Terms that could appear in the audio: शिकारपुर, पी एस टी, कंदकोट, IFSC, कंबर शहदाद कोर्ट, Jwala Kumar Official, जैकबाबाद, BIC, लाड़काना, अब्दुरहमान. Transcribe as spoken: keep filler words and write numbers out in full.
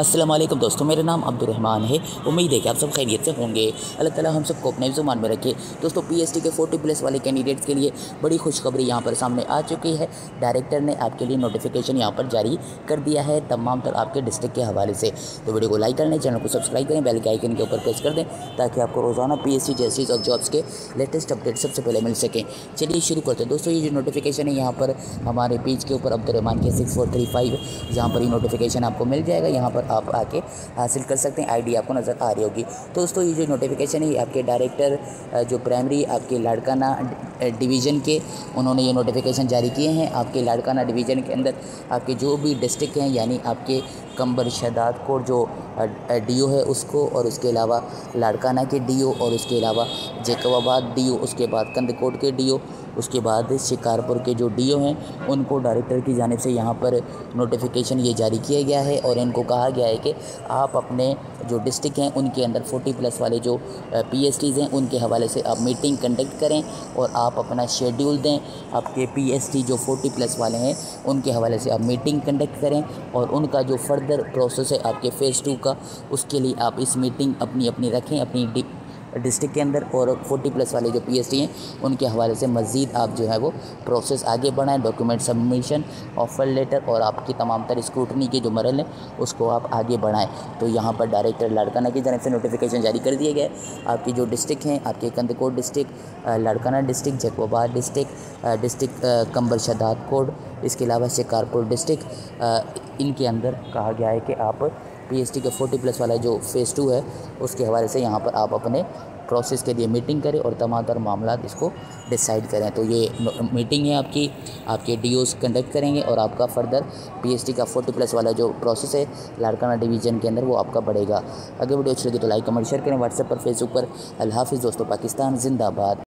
अस्सलाम वालेकुम दोस्तों, मेरा नाम अब्दुरहमान है। उम्मीद है कि आप सब खैरियत से होंगे। अल्लाह ताला हम सबको अपने ज़ुबान में रखे। दोस्तों, पी एस टी के फोर्टी प्लस वाले कैंडिडेट्स के लिए बड़ी खुशखबरी यहाँ पर सामने आ चुकी है। डायरेक्टर ने आपके लिए नोटिफिकेशन यहाँ पर जारी कर दिया है तमाम तर आपके डिस्ट्रिक्ट के हवाले से। तो वीडियो को लाइक कर लें, चैनल को सब्सक्राइब करें, बेल के आइकन के ऊपर प्रेस कर दें ताकि आपको रोज़ाना पी एस टी जर्सीज और जॉब्स के लेटेस्ट अपडेट सबसे पहले मिल सकें। चलिए शुरू करते हैं। दोस्तों, ये जो नोटिफिकेशन है यहाँ पर हमारे पेज के ऊपर अब्दुरहमान के सिक्स फोर थ्री फाइव यहाँ पर ये नोटिफिकेशन आपको मिल जाएगा। यहाँ पर आप आके हासिल कर सकते हैं। आईडी आपको नज़र आ रही होगी। तो दोस्तों, ये जो नोटिफिकेशन है आपके डायरेक्टर जो प्राइमरी आपके लाड़काना डिवीज़न के, उन्होंने ये नोटिफिकेशन जारी किए हैं। आपके लाड़काना डिवीज़न के अंदर आपके जो भी डिस्ट्रिक्ट हैं, यानी आपके कंबर शहदाद कोर्ट जो डीओ है उसको, और उसके अलावा लाड़काना के डीओ, और उसके अलावा जैकबाबाद डीओ, उसके बाद कंदकोट के डीओ, उसके बाद शिकारपुर के जो डीओ हैं, उनको डायरेक्टर की जानिब से यहाँ पर नोटिफिकेशन ये जारी किया गया है। और इनको कहा गया है कि आप अपने जो डिस्ट्रिक्ट हैं उनके अंदर फोर्टी प्लस वाले जो पी एस टीज़ हैं उनके हवाले से आप मीटिंग कंडक्ट करें और आप अपना शेड्यूल दें। आपके पी एस टी जो फोर्टी प्लस वाले हैं उनके हवाले से आप मीटिंग कंडक्ट करें और उनका जो फर्दर प्रोसेस है आपके फ़ेज़ टू का, उसके लिए आप इस मीटिंग अपनी अपनी रखें अपनी डिस्ट्रिक्ट के अंदर। और फोर्टी प्लस वाले जो पी एस टी हैं उनके हवाले से मज़ीद आप जो है वो प्रोसेस आगे बढ़ाएं। डॉक्यूमेंट सबमिशन, ऑफ़र लेटर और आपकी तमाम तर स्क्रूटनी के जो मरल हैं उसको आप आगे बढ़ाएं। तो यहाँ पर डायरेक्टर लाड़काना की जानिब से नोटिफिकेशन जारी कर दिए गए। आपके जो डिस्ट्रिक्ट हैं, आपके कंदकोट district, लाड़काना district, जैकबाबाद district, district कंबर शहदाद कोर्ट, इसके अलावा शिकारपुर डिस्ट्रिक्ट, इनके अंदर कहा गया है कि आप पी एस टी के फोर्टी प्लस वाला जो फ़ेज़ टू है उसके हवाले से यहाँ पर आप अपने प्रोसेस के लिए मीटिंग करें और तमाम तर मामला इसको डिसाइड करें। तो ये मीटिंग है आपकी, आपके डी ओज़ कंडक्ट करेंगे और आपका फर्दर पी एस टी का फोर्टी प्लस वाला जो प्रोसेस है लाड़काना डिवीज़न के अंदर वो आपका बढ़ेगा। अगर वीडियो अच्छी लगी तो लाइक कमेंट शेयर करें। व्हाट्सएप पर, फेसबुक पर। अल्लाह हाफ़िज़ दोस्तों, पाकिस्तान जिंदाबाद।